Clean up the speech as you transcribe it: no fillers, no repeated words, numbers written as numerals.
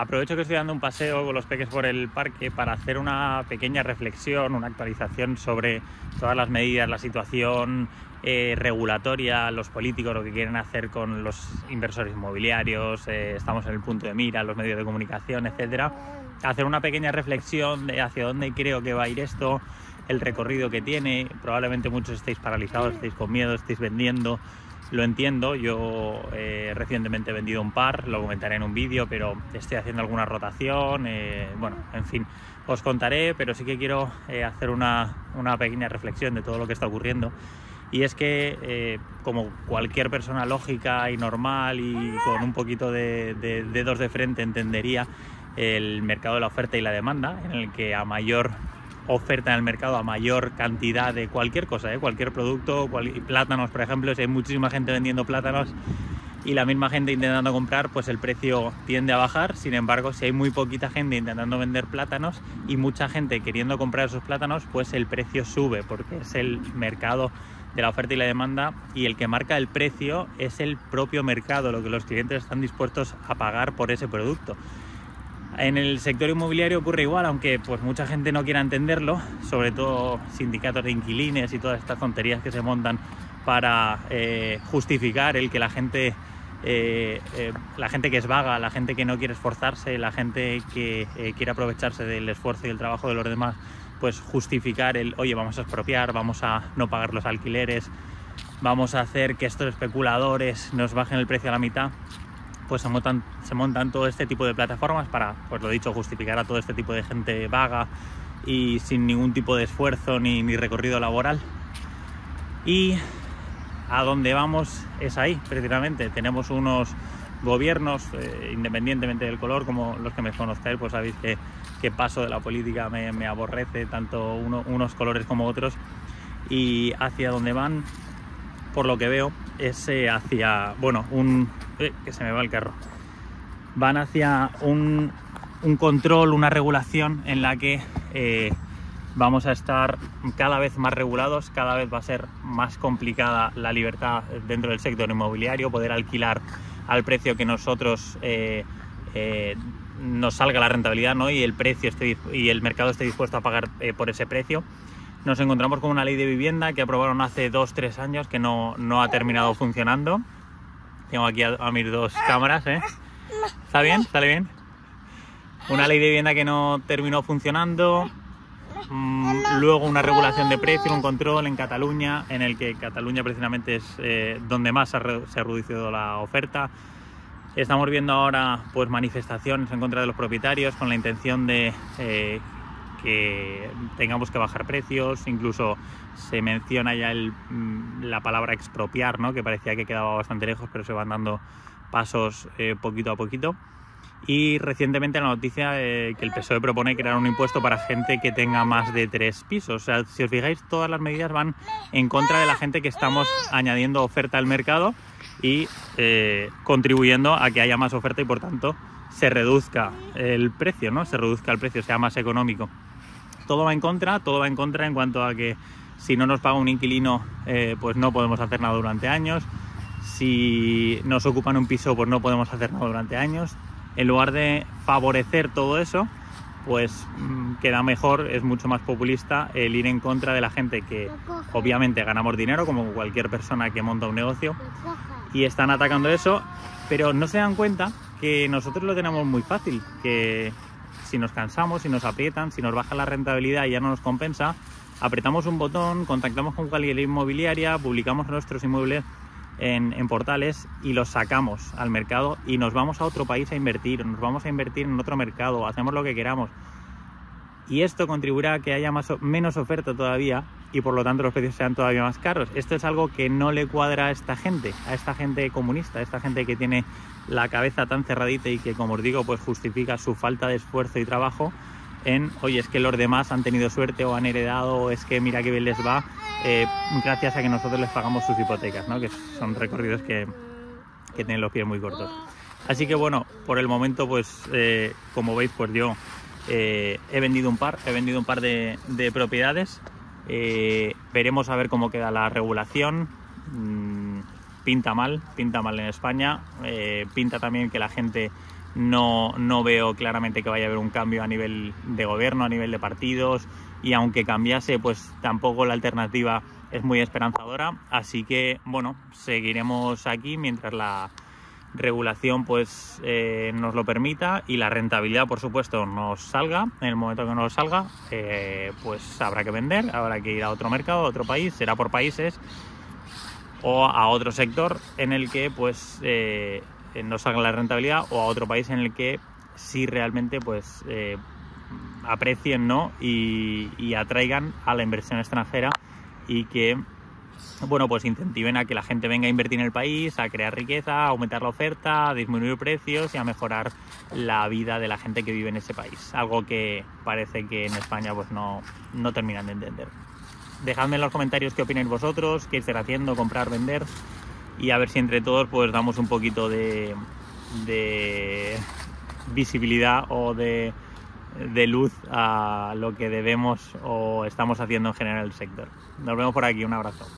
Aprovecho que estoy dando un paseo con los peques por el parque para hacer una pequeña reflexión, una actualización sobre todas las medidas, la situación regulatoria, los políticos, lo que quieren hacer con los inversores inmobiliarios, estamos en el punto de mira, los medios de comunicación, etcétera. Hacer una pequeña reflexión de hacia dónde creo que va a ir esto, el recorrido que tiene. Probablemente muchos estéis paralizados, estéis con miedo, estéis vendiendo. Lo entiendo, yo recientemente he vendido un par, lo comentaré en un vídeo, pero estoy haciendo alguna rotación, bueno, en fin, os contaré, pero sí que quiero hacer una pequeña reflexión de todo lo que está ocurriendo. Y es que, como cualquier persona lógica y normal y con un poquito de dedos de frente, entendería el mercado de la oferta y la demanda, en el que a mayor oferta en el mercado, a mayor cantidad de cualquier cosa, cualquier producto, plátanos por ejemplo, si hay muchísima gente vendiendo plátanos y la misma gente intentando comprar, pues el precio tiende a bajar. Sin embargo, si hay muy poquita gente intentando vender plátanos y mucha gente queriendo comprar esos plátanos, pues el precio sube, porque es el mercado de la oferta y la demanda, y el que marca el precio es el propio mercado, lo que los clientes están dispuestos a pagar por ese producto. En el sector inmobiliario ocurre igual, aunque pues mucha gente no quiera entenderlo, sobre todo sindicatos de inquilines y todas estas tonterías que se montan para justificar el que la gente que es vaga, la gente que no quiere esforzarse, la gente que quiere aprovecharse del esfuerzo y el trabajo de los demás, pues justificar el, oye, vamos a expropiar, vamos a no pagar los alquileres, vamos a hacer que estos especuladores nos bajen el precio a la mitad. Pues se montan todo este tipo de plataformas para, pues lo dicho, justificar a todo este tipo de gente vaga y sin ningún tipo de esfuerzo ni recorrido laboral. Y a donde vamos es ahí, precisamente. Tenemos unos gobiernos, independientemente del color, como los que me conozcáis, pues sabéis que paso de la política, me aborrece tanto unos colores como otros. Y hacia donde van, por lo que veo, es hacia, bueno, que se me va el carro. Van hacia un control, una regulación en la que vamos a estar cada vez más regulados, cada vez va a ser más complicada la libertad dentro del sector inmobiliario, poder alquilar al precio que nosotros nos salga la rentabilidad, ¿no? Y el precio y el mercado esté dispuesto a pagar por ese precio. Nos encontramos con una ley de vivienda que aprobaron hace 2-3 años que no ha terminado funcionando. Tengo aquí a mis dos cámaras, ¿eh? ¿Está bien? ¿Sale bien? Una ley de vivienda que no terminó funcionando. Luego una regulación de precio, un control en Cataluña, en el que Cataluña precisamente es donde más se ha reducido la oferta. Estamos viendo ahora pues manifestaciones en contra de los propietarios con la intención de que tengamos que bajar precios. Incluso se menciona ya la palabra expropiar, ¿no? Que parecía que quedaba bastante lejos, pero se van dando pasos poquito a poquito. Y recientemente la noticia que el PSOE propone crear un impuesto para gente que tenga más de 3 pisos. O sea, si os fijáis, todas las medidas van en contra de la gente que estamos añadiendo oferta al mercado y contribuyendo a que haya más oferta y por tanto se reduzca el precio, ¿no? Se reduzca el precio, sea más económico. Todo va en contra en cuanto a que si no nos paga un inquilino, pues no podemos hacer nada durante años. Si nos ocupan un piso, pues no podemos hacer nada durante años. En lugar de favorecer todo eso, pues queda mejor, es mucho más populista el ir en contra de la gente que obviamente ganamos dinero, como cualquier persona que monta un negocio, y están atacando eso, pero no se dan cuenta que nosotros lo tenemos muy fácil, que si nos cansamos, si nos aprietan, si nos baja la rentabilidad y ya no nos compensa, apretamos un botón, contactamos con cualquier inmobiliaria, publicamos nuestros inmuebles en portales y los sacamos al mercado y nos vamos a otro país a invertir, nos vamos a invertir en otro mercado, hacemos lo que queramos. Y esto contribuirá a que haya menos oferta todavía y por lo tanto los precios sean todavía más caros. Esto es algo que no le cuadra a esta gente comunista, a esta gente que tiene la cabeza tan cerradita y que, como os digo, pues justifica su falta de esfuerzo y trabajo en, oye, es que los demás han tenido suerte o han heredado, o es que mira qué bien les va, gracias a que nosotros les pagamos sus hipotecas, ¿no? Que son recorridos que tienen los pies muy cortos. Así que bueno, por el momento, pues como veis, pues yo he vendido un par de propiedades. Veremos a ver cómo queda la regulación. Pinta mal en España. Pinta también que la gente no veo claramente que vaya a haber un cambio a nivel de gobierno, a nivel de partidos, y aunque cambiase, pues tampoco la alternativa es muy esperanzadora. Así que, bueno, seguiremos aquí mientras la regulación pues nos lo permita y la rentabilidad, por supuesto, nos salga. En el momento que nos salga, pues habrá que vender, habrá que ir a otro mercado, a otro país, será por países o a otro sector en el que pues no salga la rentabilidad, o a otro país en el que sí realmente pues aprecien, ¿no? y atraigan a la inversión extranjera y que, bueno, pues incentiven a que la gente venga a invertir en el país, a crear riqueza, a aumentar la oferta, a disminuir precios y a mejorar la vida de la gente que vive en ese país. Algo que parece que en España pues no terminan de entender. Dejadme en los comentarios qué opináis vosotros, qué estáis haciendo, comprar, vender, y a ver si entre todos pues damos un poquito de visibilidad o de luz a lo que debemos o estamos haciendo en general el sector. Nos vemos por aquí, un abrazo.